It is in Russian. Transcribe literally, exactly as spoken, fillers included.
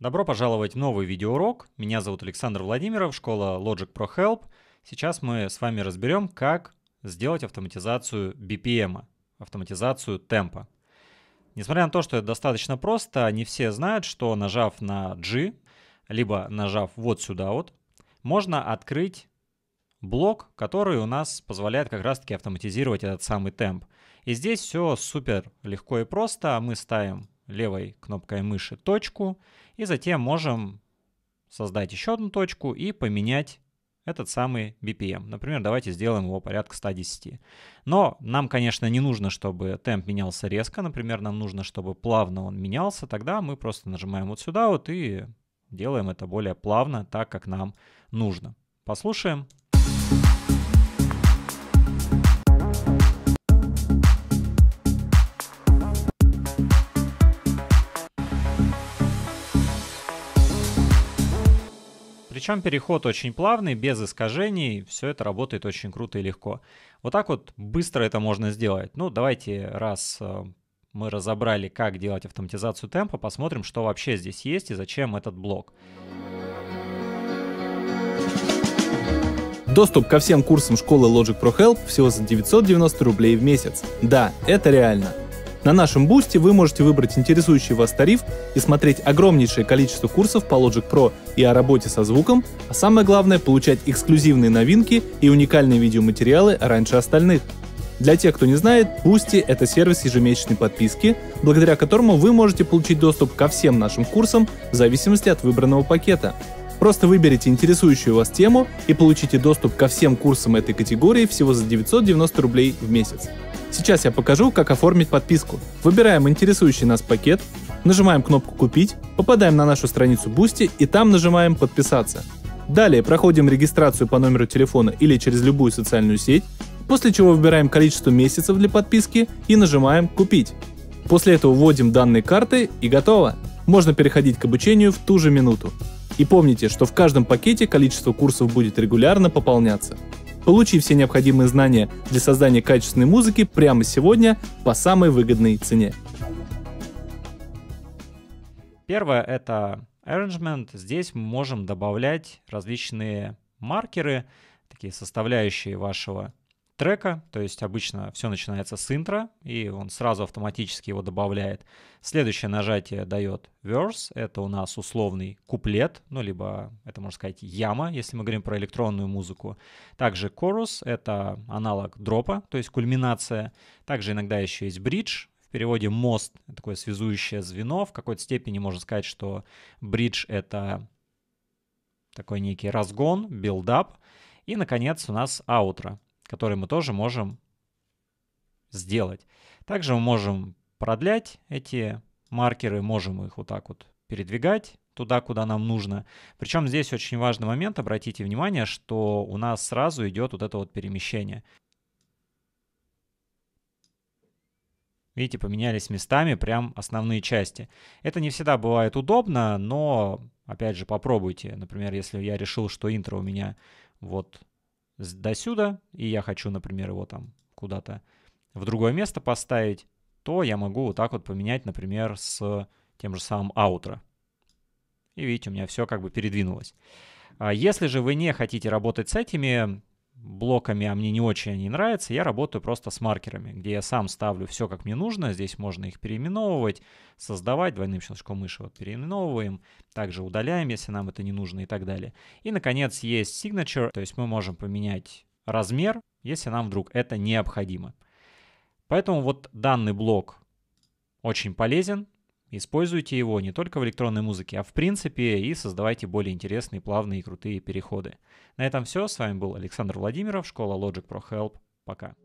Добро пожаловать в новый видеоурок. Меня зовут Александр Владимиров, школа Logic Pro Help. Сейчас мы с вами разберем, как сделать автоматизацию би пи эм, автоматизацию темпа. Несмотря на то, что это достаточно просто, не все знают, что нажав на G, либо нажав вот сюда вот, можно открыть блок, который у нас позволяет как раз-таки автоматизировать этот самый темп. И здесь все супер легко и просто. Мы ставим левой кнопкой мыши точку, и затем можем создать еще одну точку и поменять этот самый би пи эм. Например, давайте сделаем его порядка ста десяти. Но нам, конечно, не нужно, чтобы темп менялся резко. Например, нам нужно, чтобы плавно он менялся. Тогда мы просто нажимаем вот сюда вот и делаем это более плавно, так как нам нужно. Послушаем. Причем переход очень плавный, без искажений, все это работает очень круто и легко. Вот так вот быстро это можно сделать. Ну, давайте, раз мы разобрали, как делать автоматизацию темпа, посмотрим, что вообще здесь есть и зачем этот блок. Доступ ко всем курсам школы Logic Pro Help всего за девятьсот девяносто рублей в месяц. Да, это реально. На нашем Boosty вы можете выбрать интересующий вас тариф и смотреть огромнейшее количество курсов по Logic Pro и о работе со звуком, а самое главное — получать эксклюзивные новинки и уникальные видеоматериалы раньше остальных. Для тех, кто не знает, Boosty — это сервис ежемесячной подписки, благодаря которому вы можете получить доступ ко всем нашим курсам в зависимости от выбранного пакета. Просто выберите интересующую вас тему и получите доступ ко всем курсам этой категории всего за девятьсот девяносто рублей в месяц. Сейчас я покажу, как оформить подписку. Выбираем интересующий нас пакет, нажимаем кнопку «Купить», попадаем на нашу страницу Boosty и там нажимаем «Подписаться». Далее проходим регистрацию по номеру телефона или через любую социальную сеть, после чего выбираем количество месяцев для подписки и нажимаем «Купить». После этого вводим данные карты и готово. Можно переходить к обучению в ту же минуту. И помните, что в каждом пакете количество курсов будет регулярно пополняться. Получи все необходимые знания для создания качественной музыки прямо сегодня по самой выгодной цене. Первое — это arrangement. Здесь мы можем добавлять различные маркеры, такие составляющие вашего трека. То есть обычно все начинается с интро, и он сразу автоматически его добавляет. Следующее нажатие дает verse. Это у нас условный куплет, ну либо это, можно сказать, яма, если мы говорим про электронную музыку. Также chorus — это аналог дропа, то есть кульминация. Также иногда еще есть бридж. В переводе мост — такое связующее звено. В какой-то степени можно сказать, что бридж — это такой некий разгон, билдап. И, наконец, у нас аутро, который мы тоже можем сделать. Также мы можем продлять эти маркеры, можем их вот так вот передвигать туда, куда нам нужно. Причем здесь очень важный момент, обратите внимание, что у нас сразу идет вот это вот перемещение. Видите, поменялись местами прям основные части. Это не всегда бывает удобно, но, опять же, попробуйте. Например, если я решил, что интро у меня вот до сюда, и я хочу, например, его там куда-то в другое место поставить, то я могу вот так вот поменять, например, с тем же самым аутро. И видите, у меня все как бы передвинулось. Если же вы не хотите работать с этими блоками, а мне не очень они нравятся, я работаю просто с маркерами, где я сам ставлю все, как мне нужно. Здесь можно их переименовывать, создавать. Двойным щелчком мыши вот переименовываем, также удаляем, если нам это не нужно, и так далее. И, наконец, есть signature, то есть мы можем поменять размер, если нам вдруг это необходимо. Поэтому вот данный блок очень полезен. Используйте его не только в электронной музыке, а в принципе, и создавайте более интересные, плавные и крутые переходы. На этом все. С вами был Александр Владимиров, школа Logic Pro Help. Пока.